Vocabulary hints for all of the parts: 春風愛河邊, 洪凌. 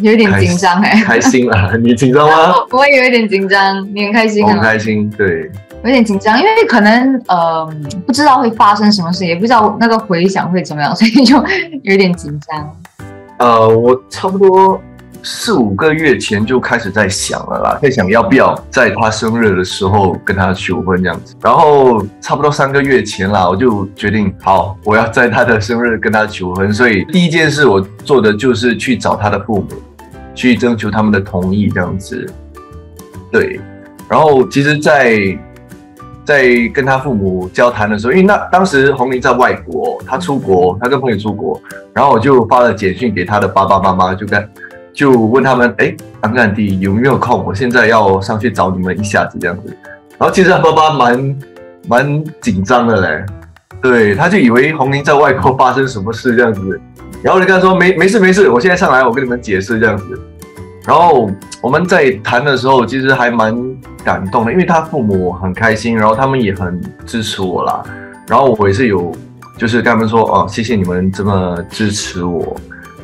有点紧张哎、欸，开心啦！你紧张吗？我也有点紧张，你很开心啊？很开心，对。有点紧张，因为可能不知道会发生什么事，也不知道那个回响会怎么样，所以就有点紧张。我差不多4、5个月前就开始在想了啦，在想要不要在他生日的时候跟他求婚这样子。然后差不多3个月前啦，我就决定好，我要在他的生日跟他求婚。所以第一件事我做的就是去找他的父母，去征求他们的同意这样子。对，然后其实，在跟他父母交谈的时候，因为那当时宏林在外国，他出国，他跟朋友出国，然后我就发了简讯给他的爸爸妈妈，就问他们，哎，安哥安弟有没有空？我现在要上去找你们一下子这样子。然后其实他爸爸蛮紧张的嘞，对，他就以为宏林在外国发生什么事这样子，然后就跟他说没事，我现在上来，我跟你们解释这样子。然后我们在谈的时候，其实还蛮感动的，因为他父母很开心，然后他们也很支持我啦。然后我也是有，就是跟他们说，哦，谢谢你们这么支持我。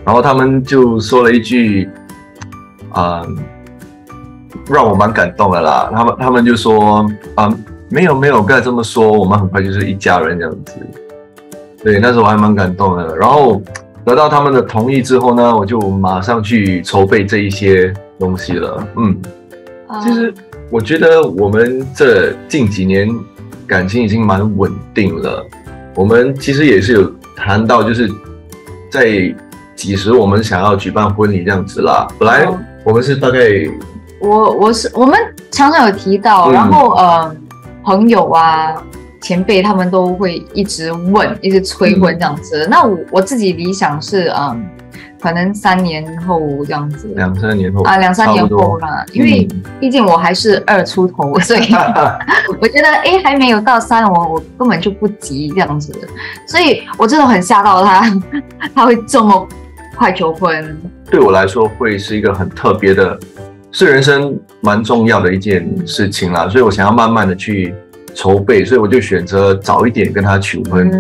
然后他们就说了一句，让我蛮感动的啦。他们就说，没有，不要这么说，我们很快就是一家人这样子。对，那时候我还蛮感动的。然后得到他们的同意之后呢，我就马上去筹备这一些东西了。嗯，其实我觉得我们这近几年感情已经蛮稳定了。我们其实也是有谈到，就是在几时我们想要举办婚礼这样子啦。本来我们是大概我们常常有提到，然后朋友啊。前辈他们都会一直问，一直催婚这样子。那我自己理想是，可能3年后这样子，2、3年后啊，2、3年后啦。因为毕竟我还是2出头，所以我觉得还没有到3，我根本就不急这样子。所以我真的很吓到他会这么快求婚。对我来说，会是一个很特别的，是人生蛮重要的一件事情啦。所以我想要慢慢的去筹备，所以我就选择早一点跟他求婚。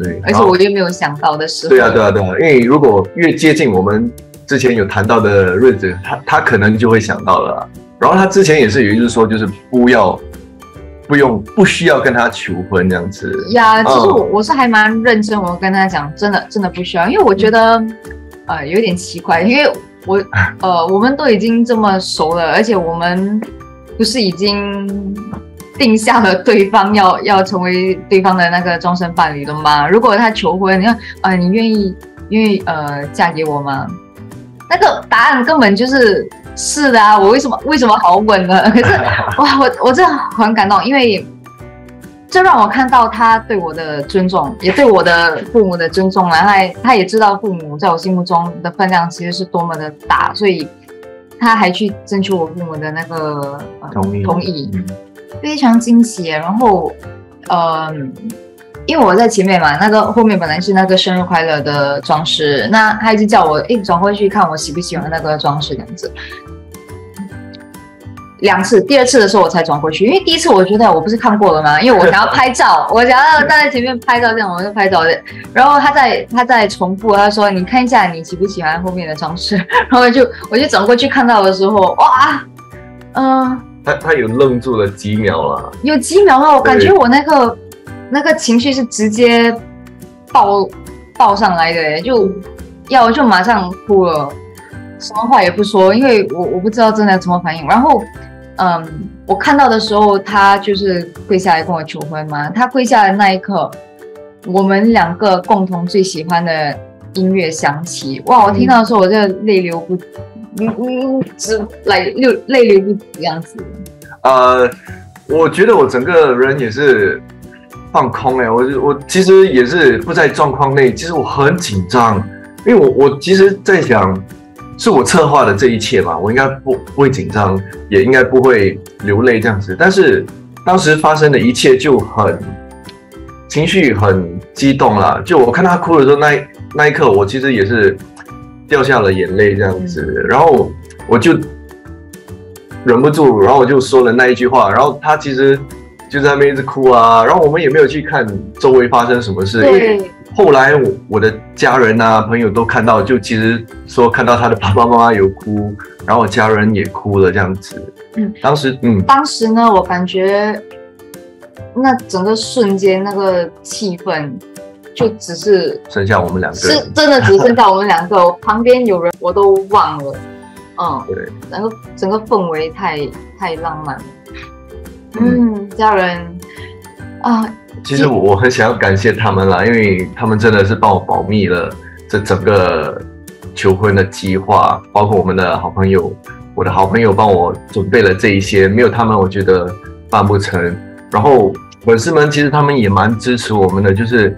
对，而且我也没有想到的时候。对啊，因为如果越接近我们之前有谈到的日子，他可能就会想到了啦。然后他之前也是有一句说，就是不需要跟他求婚这样子。呀，其实我是还蛮认真，我跟他讲，真的不需要，因为我觉得有点奇怪，因为我们都已经这么熟了，而且我们不是已经定下了对方要成为对方的那个终身伴侣了吗？如果他求婚，你看，你愿意嫁给我吗？那个答案根本就是的啊！我为什么好问呢？可是哇，我真的很感动，因为这让我看到他对我的尊重，也对我的父母的尊重了。他也知道父母在我心目中的分量其实是多么的大，所以他还去征求我父母的那个同意。非常惊喜，然后，因为我在前面嘛，那个后面本来是那个生日快乐的装饰，那他一直叫我，转过去看我喜不喜欢那个装饰这样子。2次，第2次的时候我才转过去，因为第1次我觉得我不是看过了吗？因为我想要拍照，我想要站在前面拍照这样，我就拍照的。然后他在重复，他说你看一下你喜不喜欢后面的装饰，然后我就转过去看到的时候，哇，他有愣住了几秒了，有几秒了，我感觉我那个情绪是直接爆上来的，就马上哭了，什么话也不说，因为我不知道真的怎么反应。然后，我看到的时候，他就是跪下来跟我求婚嘛。他跪下来的那一刻，我们2个共同最喜欢的音乐响起，哇！我听到的时候，我就泪流不止。泪流不止这样子。我觉得我整个人也是放空哎，我其实也是不在状况内，其实我很紧张，因为我其实在想，是我策划的这一切嘛，我应该不会紧张，也应该不会流泪这样子。但是当时发生的一切就很情绪很激动啦，就我看他哭的时候，那一刻我其实也是掉下了眼泪这样子，然后我就忍不住，然后我就说了那一句话，然后他其实就在那边一直哭啊。然后我们也没有去看周围发生什么事，因为后来我的家人啊、朋友都看到，就其实说看到他的爸爸妈妈有哭，然后我家人也哭了这样子。嗯，当时呢，我感觉那整个瞬间那个气氛。就只是剩下我们两个人，是真的只剩下我们两个。我旁边有人我都忘了，嗯，对，然后整个氛围太浪漫了，嗯，家人啊，其实我很想要感谢他们啦，因为他们真的是帮我保密了这整个求婚的计划，包括我们的好朋友，我的好朋友帮我准备了这一些，没有他们我觉得办不成。然后粉丝们其实他们也蛮支持我们的，就是。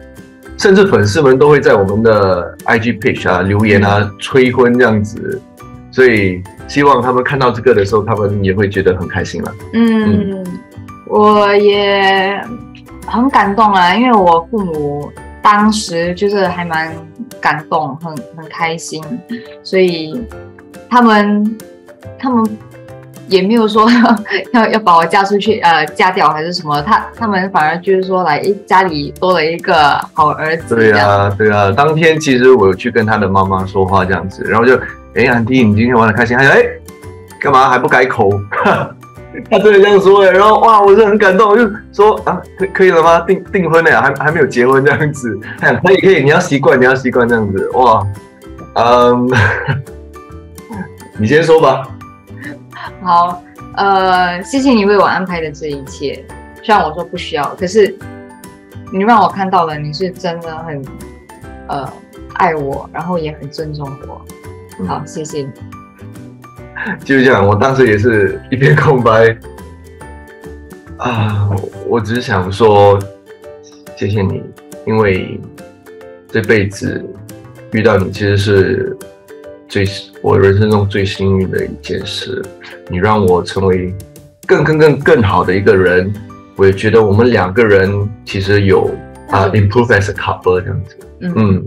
甚至粉丝们都会在我们的 IG page 啊留言啊催婚这样子，所以希望他们看到这个的时候，他们也会觉得很开心了。嗯，我也很感动啊，因为我父母当时就是还蛮感动，很开心，所以他们也没有说要把我嫁出去，嫁掉还是什么？他们反而就是说来，家里多了一个好儿子。对啊，对啊。当天其实我有去跟他的妈妈说话这样子，然后就，哎，安迪，你今天玩得开心？他说，哎，干嘛还不改口？他真的这样说哎，然后哇，我是很感动，我就说啊，可以了吗？订婚了，还没有结婚这样子。哎，可以，你要习惯这样子。哇，你先说吧。好，谢谢你为我安排的这一切。虽然我说不需要，可是你让我看到了，你是真的很爱我，然后也很尊重我。好，谢谢你。就是这样，我当时也是一片空白啊，我只想说谢谢你，因为这辈子遇到你其实是。我人生中最幸运的一件事，你让我成为更好的一个人。我也觉得我们两个人其实有improve as a couple 这样子，嗯。